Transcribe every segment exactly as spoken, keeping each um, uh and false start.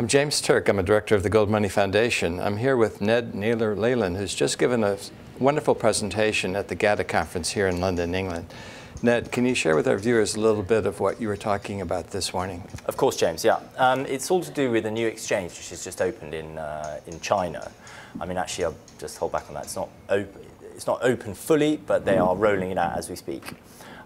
I'm James Turk. I'm a director of the Gold Money Foundation. I'm here with Ned Naylor-Leyland, who's just given a wonderful presentation at the GATA Conference here in London, England. Ned, can you share with our viewers a little bit of what you were talking about this morning? Of course, James, yeah. Um, it's all to do with a new exchange which has just opened in, uh, in China. I mean, actually, I'll just hold back on that. It's not open, it's not open fully, but they are rolling it out as we speak.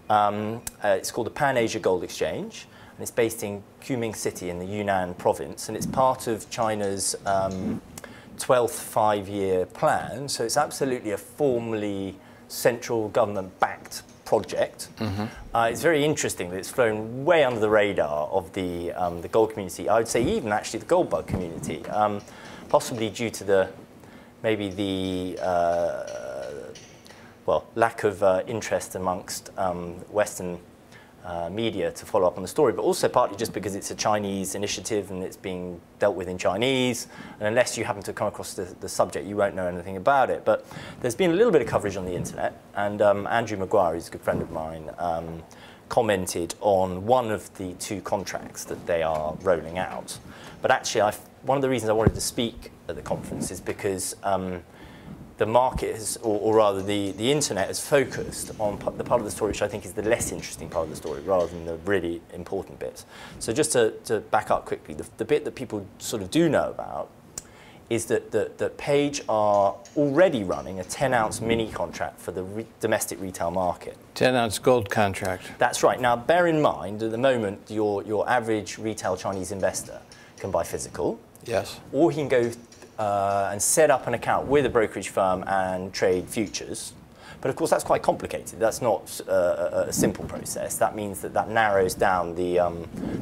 Um, uh, it's called the Pan-Asia Gold Exchange, and it's based in Kunming City in the Yunnan province, and it's part of China's um, twelfth five-year plan, so it's absolutely a formally central government-backed project. Mm-hmm. uh, it's very interesting that it's flown way under the radar of the, um, the gold community, I would say even actually the gold bug community, um, possibly due to the, maybe the, uh, well, lack of uh, interest amongst um, Western Uh, media to follow up on the story, but also partly just because it's a Chinese initiative and it's being dealt with in Chinese, and unless you happen to come across the, the subject, you won't know anything about it. But there's been a little bit of coverage on the internet, and um, Andrew Maguire, who's a good friend of mine, um, commented on one of the two contracts that they are rolling out. But actually, I've, one of the reasons I wanted to speak at the conference is because um, the market has, or, or rather the, the internet has focused on the part of the story which I think is the less interesting part of the story rather than the really important bits. So just to, to back up quickly, the, the bit that people sort of do know about is that, that, that Page are already running a ten ounce mini contract for the re domestic retail market. ten ounce gold contract. That's right. Now bear in mind at the moment your, your average retail Chinese investor can buy physical. Yes. Or he can go Uh, and set up an account with a brokerage firm and trade futures. But of course that's quite complicated. That's not uh, a simple process. That means that that narrows down the, um,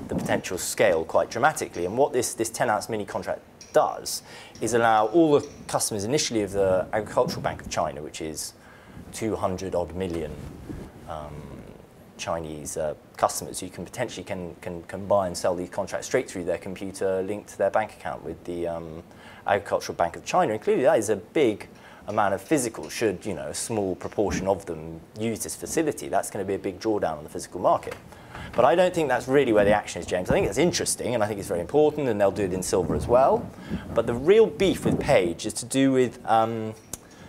the potential scale quite dramatically. And what this, this ten ounce mini contract does is allow all the customers initially of the Agricultural Bank of China, which is two hundred odd million um, Chinese uh, customers who can potentially can, can, can buy and sell these contracts straight through their computer linked to their bank account with the um, Agricultural Bank of China, and clearly that is a big amount of physical. Should, you know, a small proportion of them use this facility, that's going to be a big drawdown on the physical market. But I don't think that's really where the action is, James. I think it's interesting and I think it's very important, and they'll do it in silver as well. But the real beef with Page is to do with um,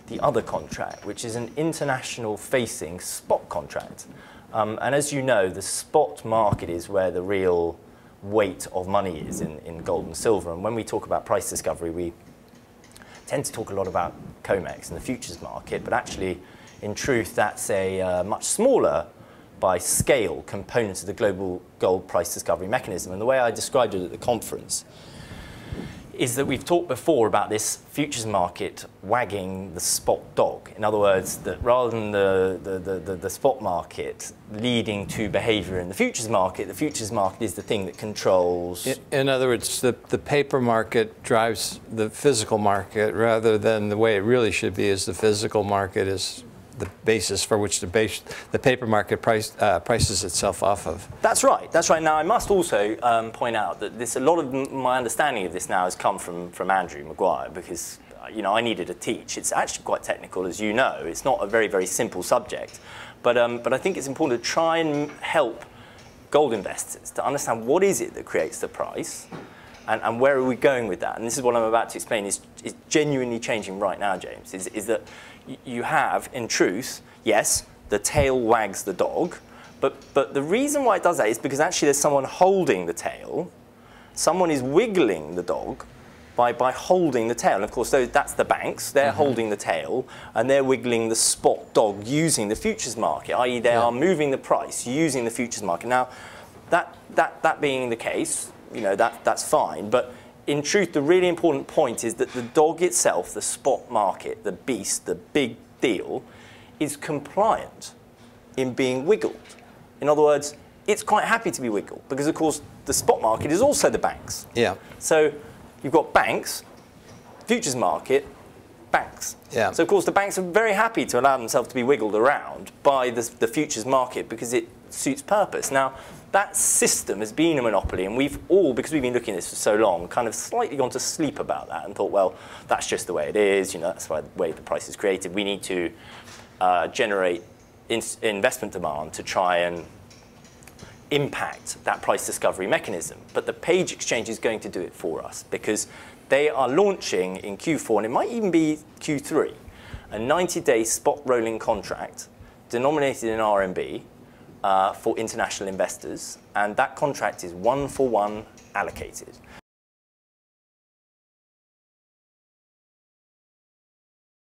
the other contract, which is an international facing spot contract. Um, and as you know, the spot market is where the real weight of money is in, in gold and silver. And when we talk about price discovery, we tend to talk a lot about COMEX and the futures market, but actually, in truth, that's a uh, much smaller, by scale, component of the global gold price discovery mechanism. And the way I described it at the conference is that we've talked before about this futures market wagging the spot dog. In other words, that rather than the, the, the, the, the spot market leading to behavior in the futures market, the futures market is the thing that controls... In, in other words, the, the paper market drives the physical market rather than the way it really should be, is the physical market is the basis for which the, base, the paper market price, uh, prices itself off of. That's right, that's right. Now I must also um, point out that this, a lot of m my understanding of this now has come from, from Andrew Maguire, because uh, you know, I needed a teach. It's actually quite technical, as you know. It's not a very, very simple subject. But, um, but I think it's important to try and help gold investors to understand what is it that creates the price, and, and where are we going with that. And this is what I'm about to explain is, is genuinely changing right now, James, is, is that you have, in truth, yes, the tail wags the dog, but, but the reason why it does that is because actually there's someone holding the tail, someone is wiggling the dog by, by holding the tail. And of course, those, that's the banks, they're mm-hmm. holding the tail, and they're wiggling the spot dog using the futures market, that is they yeah. are moving the price using the futures market. Now, that, that, that being the case, you know, that, that's fine, but in truth, the really important point is that the dog itself, the spot market, the beast, the big deal, is compliant in being wiggled. In other words, it's quite happy to be wiggled because, of course, the spot market is also the banks. Yeah. So you've got banks, futures market, banks. Yeah. So, of course, the banks are very happy to allow themselves to be wiggled around by the, the futures market because it suits purpose. Now, that system has been a monopoly, and we've all, because we've been looking at this for so long, kind of slightly gone to sleep about that and thought, well, that's just the way it is, you know, that's the way the price is created. We need to uh, generate in investment demand to try and impact that price discovery mechanism. But the Page Exchange is going to do it for us, because they are launching in Q four, and it might even be Q three, a ninety-day spot rolling contract denominated in R M B uh, for international investors. And that contract is one for one allocated.